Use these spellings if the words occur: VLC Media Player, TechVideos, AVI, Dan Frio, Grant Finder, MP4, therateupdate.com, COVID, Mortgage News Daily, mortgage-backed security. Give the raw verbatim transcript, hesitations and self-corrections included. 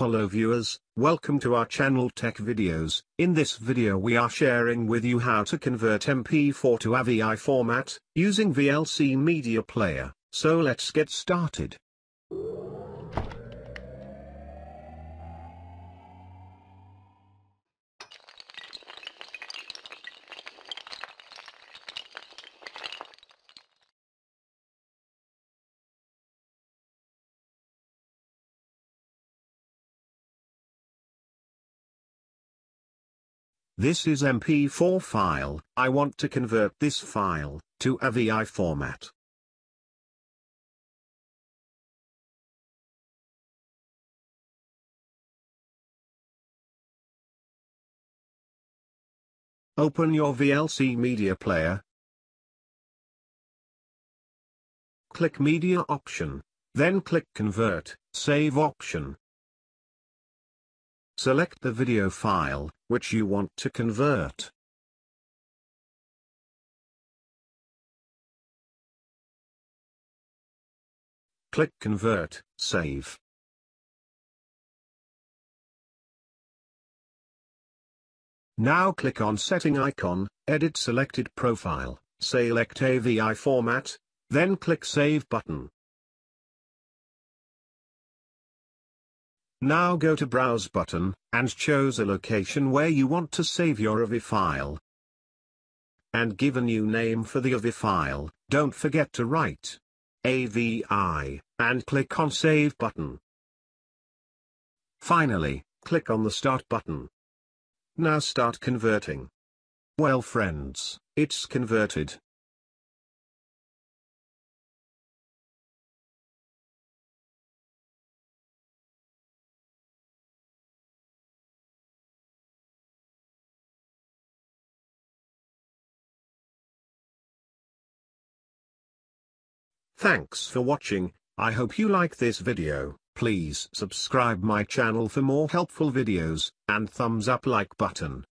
Hello viewers, welcome to our channel Tech Videos. In this video we are sharing with you how to convert M P four to A V I format, using V L C Media Player, so let's get started. This is M P four file. I want to convert this file to A V I format. Open your V L C Media Player. Click Media option, then click Convert, Save option. Select the video file, which you want to convert. Click Convert, Save. Now click on Setting icon, Edit Selected Profile, select A V I format, then click Save button. Now go to Browse button, and choose a location where you want to save your A V I file. And give a new name for the A V I file, don't forget to write A V I, and click on Save button. Finally, click on the Start button. Now start converting. Well friends, it's converted. Thanks for watching. I hope you like this video. Please subscribe my channel for more helpful videos, and thumbs up like button.